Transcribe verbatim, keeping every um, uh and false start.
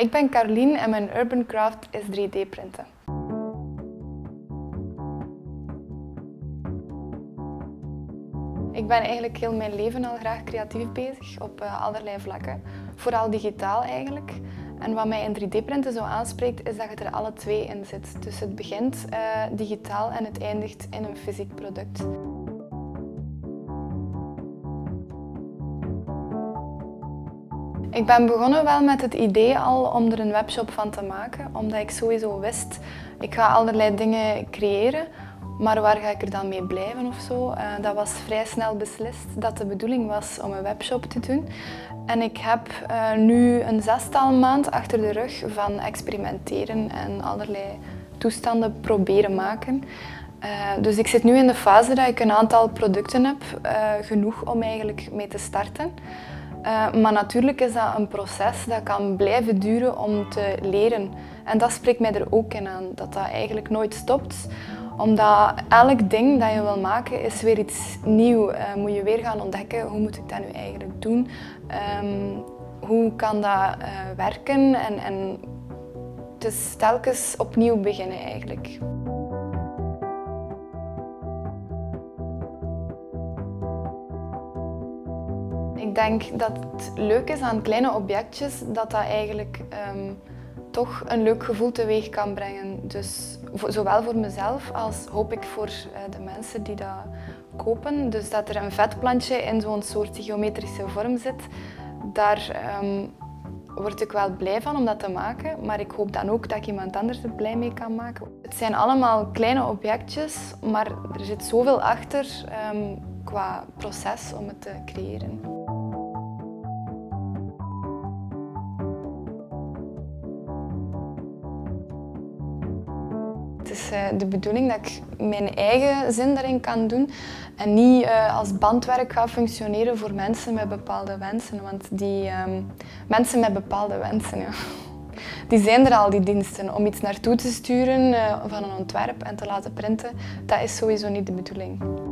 Ik ben Caroline en mijn Urban Craft is drie D printen. Ik ben eigenlijk heel mijn leven al graag creatief bezig op allerlei vlakken. Vooral digitaal eigenlijk. En wat mij in drie D printen zo aanspreekt is dat het er alle twee in zit. Dus het begint uh, digitaal en het eindigt in een fysiek product. Ik ben begonnen wel met het idee al om er een webshop van te maken, omdat ik sowieso wist, ik ga allerlei dingen creëren, maar waar ga ik er dan mee blijven of zo? Uh, dat was vrij snel beslist dat de bedoeling was om een webshop te doen. En ik heb uh, nu een zestal maand achter de rug van experimenteren en allerlei toestanden proberen maken. Uh, dus ik zit nu in de fase dat ik een aantal producten heb, uh, genoeg om eigenlijk mee te starten. Uh, maar natuurlijk is dat een proces dat kan blijven duren om te leren. En dat spreekt mij er ook in aan, dat dat eigenlijk nooit stopt. Omdat elk ding dat je wil maken is weer iets nieuws. Uh, moet je weer gaan ontdekken, hoe moet ik dat nu eigenlijk doen? Um, hoe kan dat uh, werken? En, en het is telkens opnieuw beginnen eigenlijk. Ik denk dat het leuk is aan kleine objectjes, dat dat eigenlijk um, toch een leuk gevoel teweeg kan brengen. Dus voor, zowel voor mezelf als hoop ik voor uh, de mensen die dat kopen. Dus dat er een vetplantje in zo'n soort geometrische vorm zit, daar um, word ik wel blij van om dat te maken. Maar ik hoop dan ook dat ik iemand anders er blij mee kan maken. Het zijn allemaal kleine objectjes, maar er zit zoveel achter um, qua proces om het te creëren. Het is de bedoeling dat ik mijn eigen zin daarin kan doen en niet als bandwerk ga functioneren voor mensen met bepaalde wensen. Want die um, mensen met bepaalde wensen, ja, die zijn er al, die diensten. Om iets naartoe te sturen uh, van een ontwerp en te laten printen, dat is sowieso niet de bedoeling.